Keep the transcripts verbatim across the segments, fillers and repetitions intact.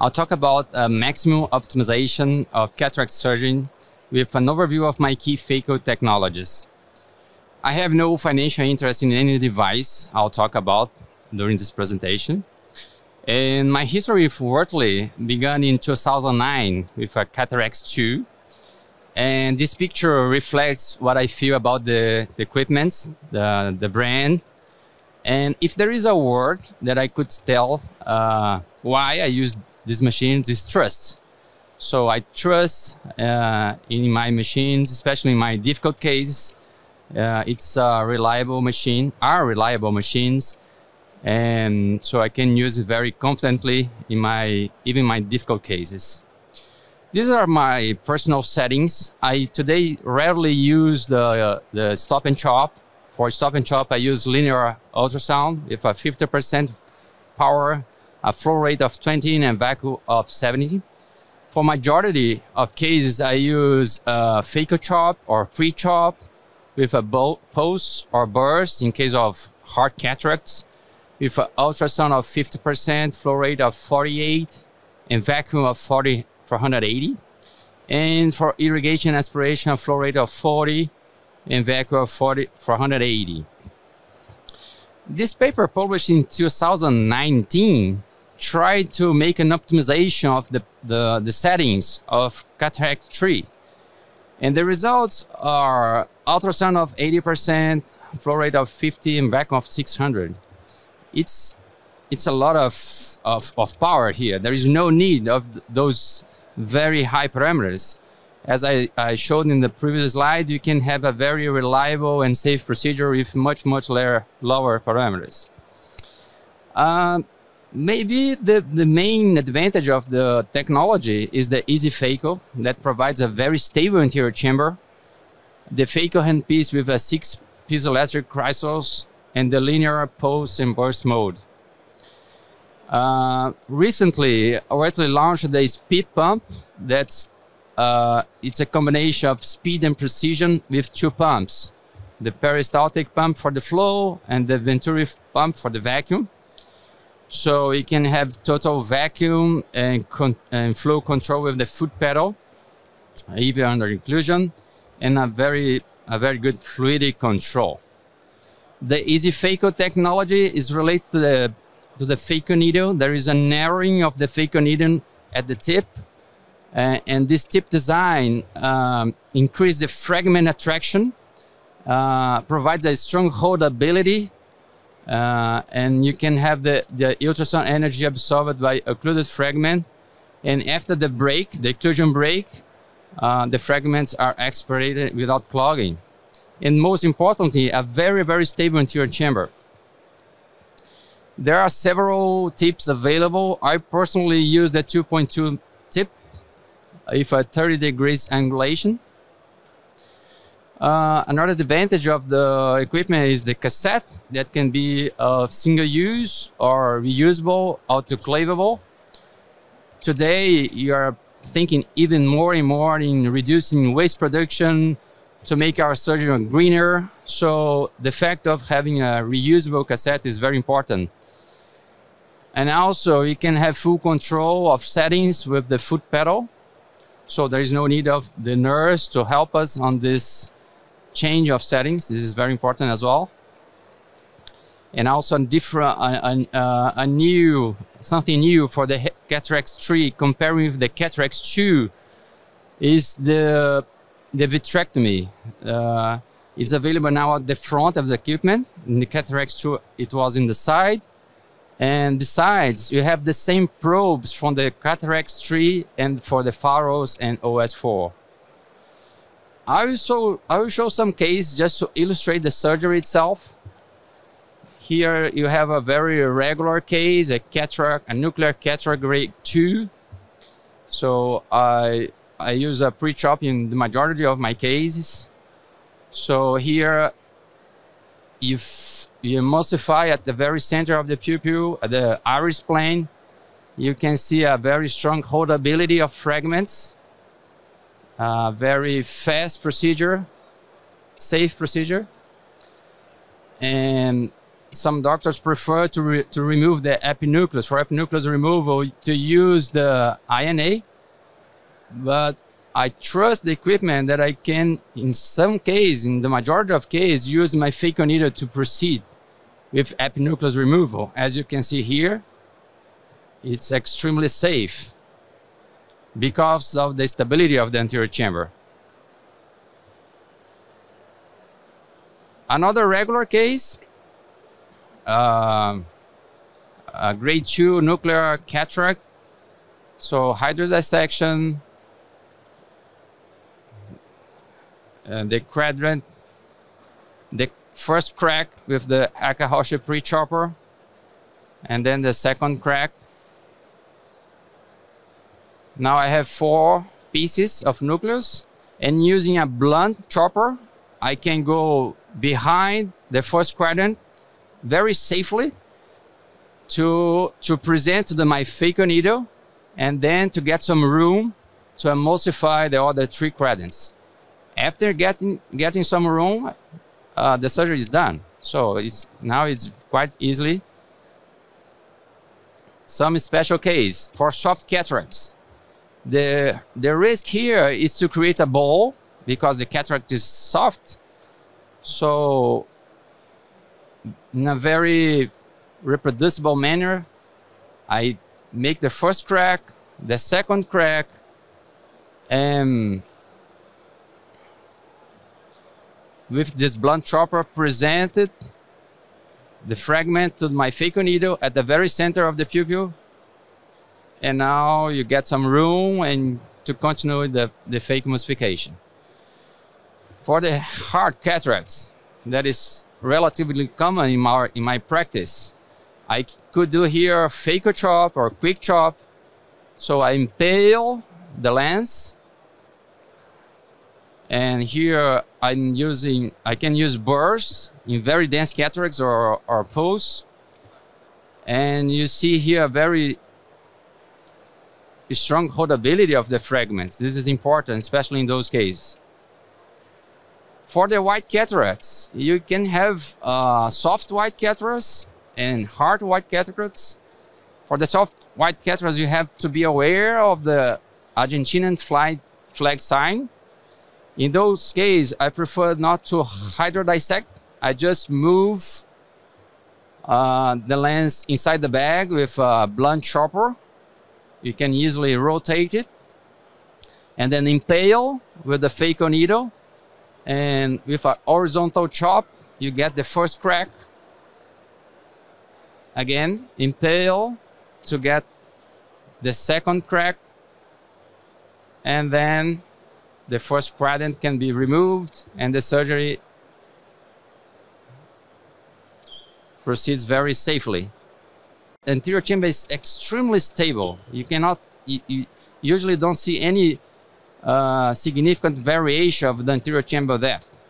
I'll talk about uh, maximum optimization of cataract surgery with an overview of my key phaco technologies. I have no financial interest in any device I'll talk about during this presentation. And my history with Oertli began in two thousand nine with a Cataract two. And this picture reflects what I feel about the, the equipment, the, the brand. And if there is a word that I could tell uh, why I use this machine, it's trust. So I trust uh, in my machines, especially in my difficult cases. Uh, it's a reliable machine, are reliable machines. And so I can use it very confidently in my, even my difficult cases. These are my personal settings. I today rarely use the, uh, the stop and chop. For stop and chop, I use linear ultrasound with a fifty percent power, a flow rate of twenty and vacuum of seventy. For majority of cases, I use uh, phaco chop or pre-chop with a pulse or burst in case of hard cataracts, with an ultrasound of fifty percent, flow rate of forty-eight, and vacuum of forty, four hundred eighty. And for irrigation aspiration, flow rate of forty, and vacuum of forty, four hundred eighty. This paper published in two thousand nineteen tried to make an optimization of the, the, the settings of Cataract three. And the results are ultrasound of eighty percent, flow rate of fifty, and vacuum of six hundred. It's, it's a lot of, of, of power here. There is no need of th those very high parameters. As I, I showed in the previous slide, you can have a very reliable and safe procedure with much, much lower parameters. Uh, maybe the, the main advantage of the technology is the easyPhaco that provides a very stable interior chamber, the phaco handpiece with a six piezoelectric chrysos, and the linear pulse and burst mode. Uh, recently, Oertli launched the speed pump. That's uh, it's a combination of speed and precision with two pumps: the peristaltic pump for the flow and the venturi pump for the vacuum. So you can have total vacuum and, con and flow control with the foot pedal, even under inclusion, and a very a very good fluidic control. The easyPhaco technology is related to the, to the phaco needle. There is a narrowing of the phaco needle at the tip. Uh, and this tip design um, increases the fragment attraction, uh, provides a strong holdability, uh, and you can have the, the ultrasound energy absorbed by occluded fragment. And after the break, the occlusion break, uh, the fragments are aspirated without clogging. And most importantly, a very, very stable interior chamber. There are several tips available. I personally use the two point two tip with a thirty degrees angulation. Uh, another advantage of the equipment is the cassette that can be of single use or reusable, autoclavable. Today, you are thinking even more and more in reducing waste production, to make our surgery greener. So the fact of having a reusable cassette is very important. And also you can have full control of settings with the foot pedal. So there is no need of the nurse to help us on this change of settings. This is very important as well. And also different, a, a, a new, something new for the Cataract three comparing with the Cataract two is the The vitrectomy. Uh, it's available now at the front of the equipment. In the Cataract two, it was in the side. And besides, you have the same probes from the Cataract three and for the Faros and O S four. I will, show, I will show some cases just to illustrate the surgery itself. Here you have a very irregular case, a cataract, a nuclear cataract grade two. So I... I use a pre-chop in the majority of my cases. So here, if you emulsify at the very center of the pupil, at the iris plane, you can see a very strong holdability of fragments, a very fast procedure, safe procedure. And some doctors prefer to, re to remove the epinucleus. For epinucleus removal, to use the I N A, but I trust the equipment that I can, in some case, in the majority of cases, use my phaco needle to proceed with epinucleus removal. As you can see here, it's extremely safe because of the stability of the anterior chamber. Another regular case, uh, a grade two nuclear cataract, so hydrodissection, and the quadrant, the first crack with the Akahoshi pre-chopper, and then the second crack. Now I have four pieces of nucleus, and using a blunt chopper, I can go behind the first quadrant very safely to, to present to the, my phaco needle, and then to get some room to emulsify the other three quadrants. After getting, getting some room, uh, the surgery is done. So it's, now it's quite easily. Some special case for soft cataracts. The, the risk here is to create a ball because the cataract is soft. So in a very reproducible manner, I make the first crack, the second crack, and with this blunt chopper presented the fragment to my phaco needle at the very center of the pupil. And now you get some room and to continue the, the phacoemulsification. For the hard cataracts, that is relatively common in my, in my practice. I could do here a phaco chop or quick chop. So I impale the lens. And here I'm using, I can use burrs in very dense cataracts or, or pools. And you see here a very strong holdability of the fragments. This is important, especially in those cases. For the white cataracts, you can have uh, soft white cataracts and hard white cataracts. For the soft white cataracts, you have to be aware of the Argentinian flag, flag sign. In those cases, I prefer not to hydrodissect. I just move uh, the lens inside the bag with a blunt chopper. You can easily rotate it. And then impale with the phaco needle. And with a horizontal chop, you get the first crack. Again, impale to get the second crack. And then the first quadrant can be removed and the surgery proceeds very safely. The anterior chamber is extremely stable. You cannot, you, you usually don't see any uh, significant variation of the anterior chamber depth.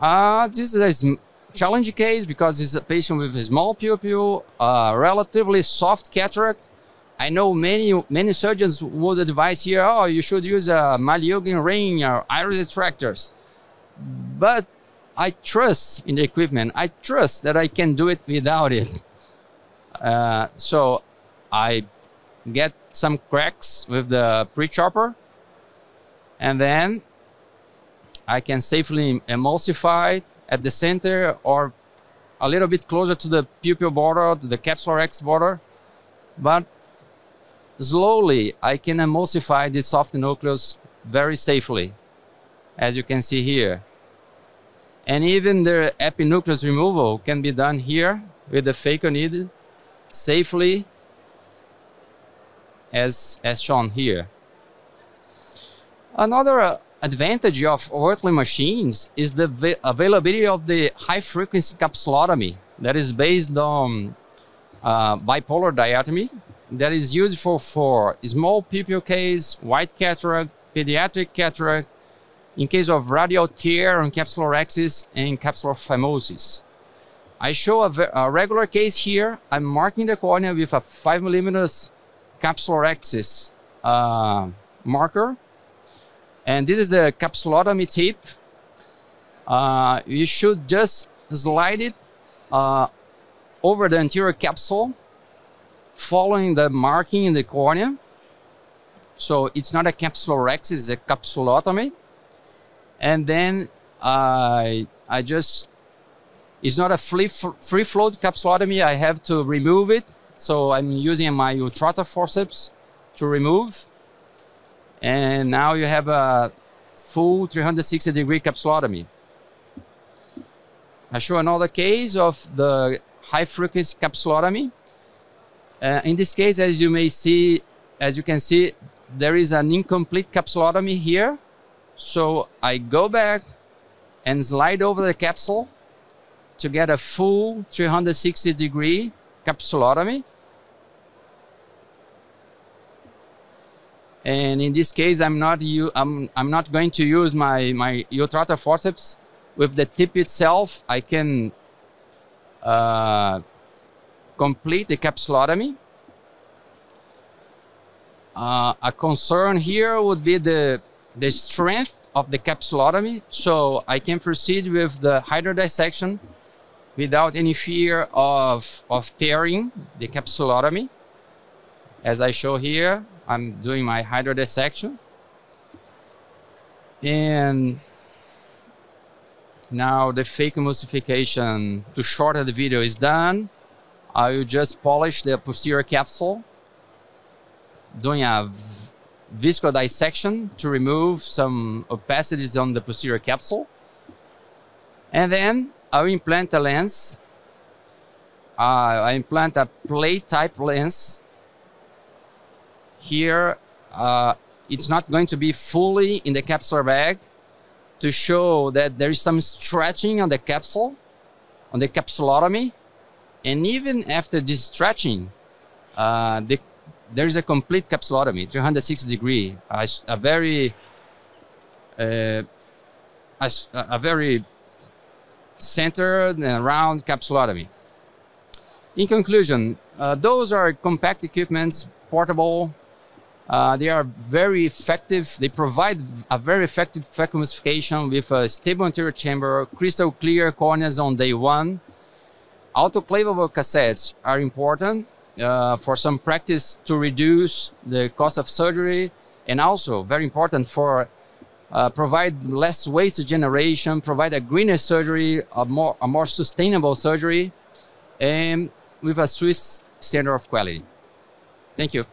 Uh, this is a challenging case because it's a patient with a small pupil, uh, relatively soft cataract. I know many many surgeons would advise here, oh, you should use a Malyugin ring or iris retractors. But I trust in the equipment. I trust that I can do it without it. Uh, so I get some cracks with the pre-chopper, and then I can safely emulsify it at the center or a little bit closer to the pupil border, to the capsular X border. But slowly, I can emulsify this soft nucleus very safely, as you can see here. And even the epinucleus removal can be done here with the phaco needle safely, as, as shown here. Another uh, advantage of Oertli machines is the availability of the high-frequency capsulotomy that is based on uh, bipolar diatomy, that is useful for small pupil case, white cataract, pediatric cataract, in case of radial tear on capsular axis and capsular phimosis. I show a, a regular case here. I'm marking the cornea with a five millimeters capsular axis uh, marker. And this is the capsulotomy tip. Uh, you should just slide it uh, over the anterior capsule, following the marking in the cornea. So it's not a capsulorhexis, it's a capsulotomy. And then I, I just, it's not a free, free float capsulotomy, I have to remove it. So I'm using my Utrata forceps to remove. And now you have a full three hundred sixty degree capsulotomy. I show another case of the high frequency capsulotomy. Uh, in this case, as you may see, as you can see, there is an incomplete capsulotomy here. So I go back and slide over the capsule to get a full three hundred sixty degree capsulotomy. And in this case, I'm not I'm I'm not going to use my my Utrata forceps. With the tip itself, I can uh, complete the capsulotomy. Uh, a concern here would be the the strength of the capsulotomy, so I can proceed with the hydrodissection without any fear of of tearing the capsulotomy, as I show here. I'm doing my hydrodissection. And now the fake emulsification to shorten the video is done. I will just polish the posterior capsule, doing a viscodissection to remove some opacities on the posterior capsule. And then I will implant a lens. Uh, I implant a plate type lens. Here, uh, it's not going to be fully in the capsular bag to show that there is some stretching on the capsule, on the capsulotomy. And even after this stretching, uh, the, there is a complete capsulotomy, three hundred sixty degree, a, a very, uh, a, a very centered and round capsulotomy. In conclusion, uh, those are compact equipments, portable. Uh, they are very effective. They provide a very effective phaco emulsification with a stable anterior chamber, crystal clear corneas on day one. Autoclavable cassettes are important uh, for some practice to reduce the cost of surgery, and also very important for uh, provide less waste generation, provide a greener surgery, a more, a more sustainable surgery, and with a Swiss standard of quality. Thank you.